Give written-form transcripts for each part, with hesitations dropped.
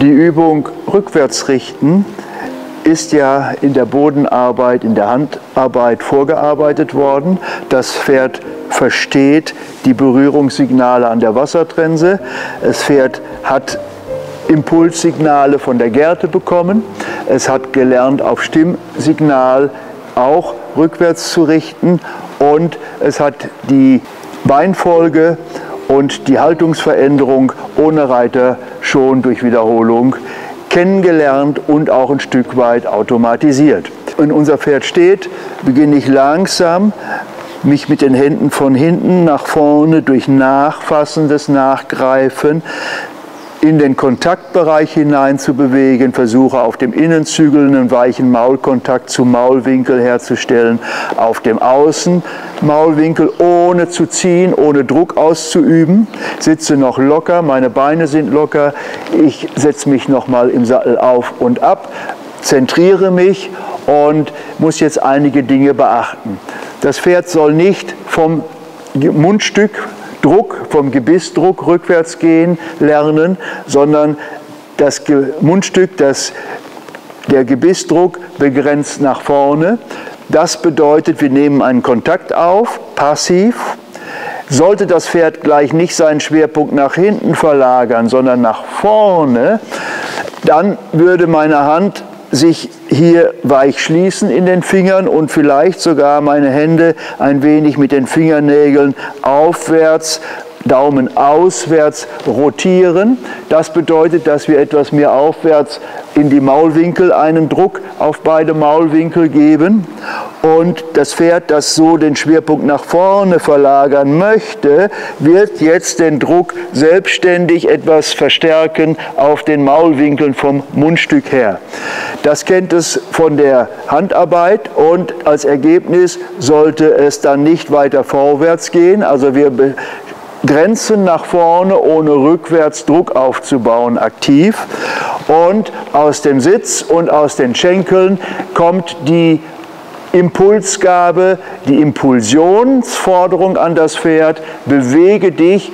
Die Übung rückwärts richten ist ja in der Bodenarbeit, in der Handarbeit vorgearbeitet worden. Das Pferd versteht die Berührungssignale an der Wassertrense. Das Pferd hat Impulssignale von der Gerte bekommen. Es hat gelernt, auf Stimmsignal auch rückwärts zu richten. Und es hat die Beinfolge und die Haltungsveränderung ohne Reiter schon durch Wiederholung kennengelernt und auch ein Stück weit automatisiert. Wenn unser Pferd steht, beginne ich langsam, mich mit den Händen von hinten nach vorne durch nachfassendes Nachgreifen in den Kontaktbereich hinein zu bewegen, versuche auf dem Innenzügel einen weichen Maulkontakt zum Maulwinkel herzustellen, auf dem Außenmaulwinkel ohne zu ziehen, ohne Druck auszuüben, sitze noch locker, meine Beine sind locker, ich setze mich nochmal im Sattel auf und ab, zentriere mich und muss jetzt einige Dinge beachten. Das Pferd soll nicht vom Mundstück Druck, vom Gebissdruck rückwärts gehen lernen, sondern das Mundstück, der Gebissdruck begrenzt nach vorne. Das bedeutet, wir nehmen einen Kontakt auf, passiv. Sollte das Pferd gleich nicht seinen Schwerpunkt nach hinten verlagern, sondern nach vorne, dann würde meine Hand sich hier weich schließen in den Fingern und vielleicht sogar meine Hände ein wenig mit den Fingernägeln aufwärts, Daumen auswärts rotieren. Das bedeutet, dass wir etwas mehr aufwärts in die Maulwinkel einen Druck auf beide Maulwinkel geben. Und das Pferd, das so den Schwerpunkt nach vorne verlagern möchte, wird jetzt den Druck selbstständig etwas verstärken auf den Maulwinkeln vom Mundstück her. Das kennt es von der Handarbeit und als Ergebnis sollte es dann nicht weiter vorwärts gehen. Also wir Grenzen nach vorne, ohne rückwärts Druck aufzubauen, aktiv. Und aus dem Sitz und aus den Schenkeln kommt die Impulsgabe, die Impulsionsforderung an das Pferd, bewege dich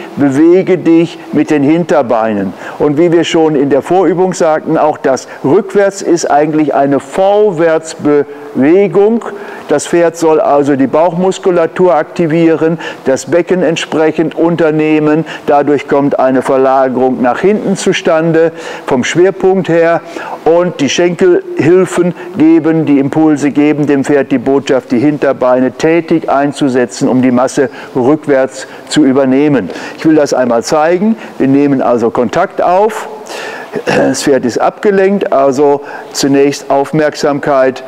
mit den Hinterbeinen. Und wie wir schon in der Vorübung sagten, auch das Rückwärts ist eigentlich eine Vorwärtsbewegung. Das Pferd soll also die Bauchmuskulatur aktivieren, das Becken entsprechend unternehmen. Dadurch kommt eine Verlagerung nach hinten zustande, vom Schwerpunkt her. Und die Schenkelhilfen geben, die Impulse geben dem Pferd die Botschaft, die Hinterbeine tätig einzusetzen, um die Masse rückwärts zu übernehmen. Ich will das einmal zeigen. Wir nehmen also Kontakt auf. Das Pferd ist abgelenkt, also zunächst Aufmerksamkeit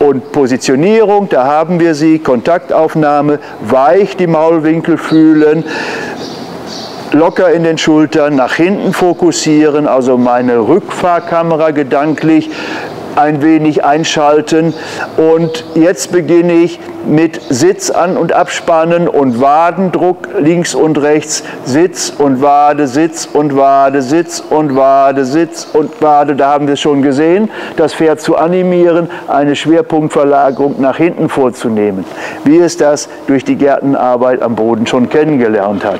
und Positionierung, da haben wir sie, Kontaktaufnahme, weich die Maulwinkel fühlen, locker in den Schultern, nach hinten fokussieren, also meine Rückfahrkamera gedanklich ein wenig einschalten. Und jetzt beginne ich mit Sitz an- und abspannen und Wadendruck links und rechts, Sitz und Wade, Sitz und Wade, Sitz und Wade, Sitz und Wade. Da haben wir es schon gesehen, das Pferd zu animieren, eine Schwerpunktverlagerung nach hinten vorzunehmen, wie es das durch die Gärtenarbeit am Boden schon kennengelernt hat.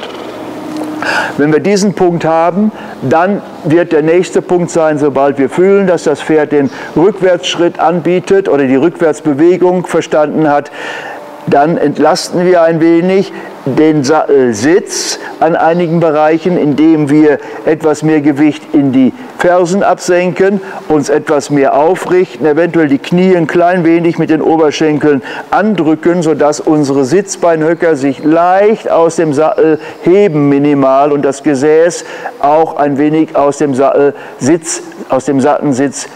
Wenn wir diesen Punkt haben, dann wird der nächste Punkt sein, sobald wir fühlen, dass das Pferd den Rückwärtsschritt anbietet oder die Rückwärtsbewegung verstanden hat, dann entlasten wir ein wenig den Sattelsitz an einigen Bereichen, indem wir etwas mehr Gewicht in die Fersen absenken, uns etwas mehr aufrichten, eventuell die Knie ein klein wenig mit den Oberschenkeln andrücken, sodass unsere Sitzbeinhöcker sich leicht aus dem Sattel heben minimal und das Gesäß auch ein wenig aus dem Sattelsitz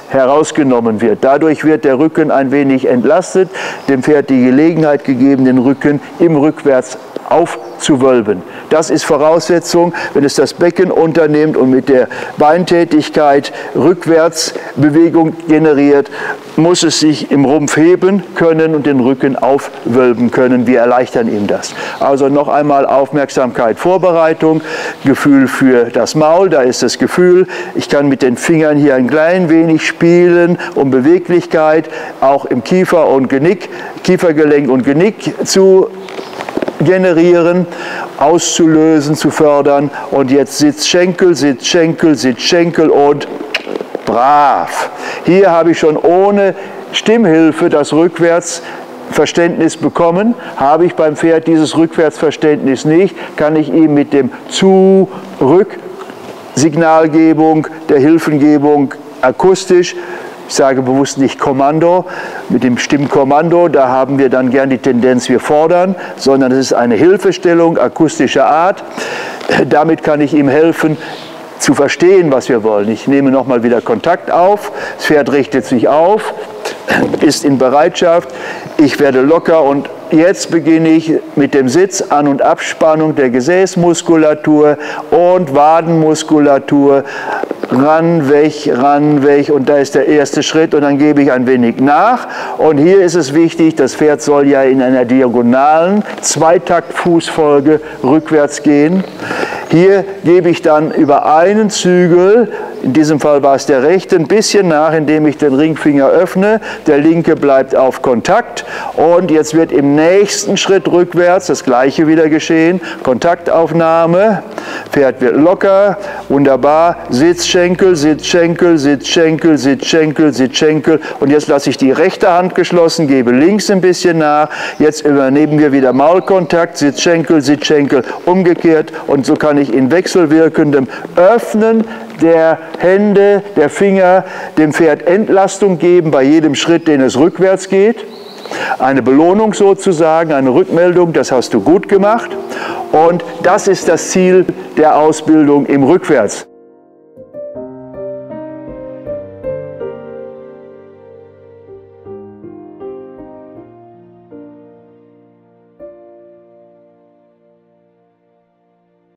herausgenommen wird. Dadurch wird der Rücken ein wenig entlastet, dem Pferd die Gelegenheit gegeben, den Rücken im Rückwärts aufzuwölben. Das ist Voraussetzung, wenn es das Becken unternimmt und mit der Beintätigkeit Rückwärtsbewegung generiert, muss es sich im Rumpf heben können und den Rücken aufwölben können. Wir erleichtern ihm das. Also noch einmal Aufmerksamkeit, Vorbereitung, Gefühl für das Maul, da ist das Gefühl, ich kann mit den Fingern hier ein klein wenig spielen, um Beweglichkeit auch im Kiefer und Genick, Kiefergelenk und Genick zu generieren, auszulösen, zu fördern. Und jetzt Sitz, Schenkel, Sitz, Schenkel, Sitz, Schenkel und brav. Hier habe ich schon ohne Stimmhilfe das Rückwärtsverständnis bekommen. Habe ich beim Pferd dieses Rückwärtsverständnis nicht, kann ich ihm mit dem Zurück-Signalgebung, der Hilfengebung akustisch, ich sage bewusst nicht Kommando, mit dem Stimmkommando, da haben wir dann gern die Tendenz, wir fordern, sondern es ist eine Hilfestellung akustischer Art. Damit kann ich ihm helfen, zu verstehen, was wir wollen. Ich nehme nochmal wieder Kontakt auf, das Pferd richtet sich auf, ist in Bereitschaft, ich werde locker und jetzt beginne ich mit dem Sitz, An- und Abspannung der Gesäßmuskulatur und Wadenmuskulatur, ran, weg und da ist der erste Schritt und dann gebe ich ein wenig nach und hier ist es wichtig, das Pferd soll ja in einer diagonalen Zweitaktfußfolge rückwärts gehen. Hier gebe ich dann über einen Zügel, in diesem Fall war es der rechte, ein bisschen nach, indem ich den Ringfinger öffne, der linke bleibt auf Kontakt und jetzt wird im nächsten Schritt rückwärts das gleiche wieder geschehen, Kontaktaufnahme, Pferd wird locker, wunderbar, Sitz, Schenkel, Sitz, Schenkel, Sitz, Schenkel, Sitz, Schenkel, Sitz, Schenkel und jetzt lasse ich die rechte Hand geschlossen, gebe links ein bisschen nach, jetzt übernehmen wir wieder Maulkontakt, Sitz, Schenkel, umgekehrt und so kann ich in wechselwirkendem Öffnen der Hände, der Finger dem Pferd Entlastung geben bei jedem Schritt, den es rückwärts geht. Eine Belohnung sozusagen, eine Rückmeldung, das hast du gut gemacht. Und das ist das Ziel der Ausbildung im Rückwärts.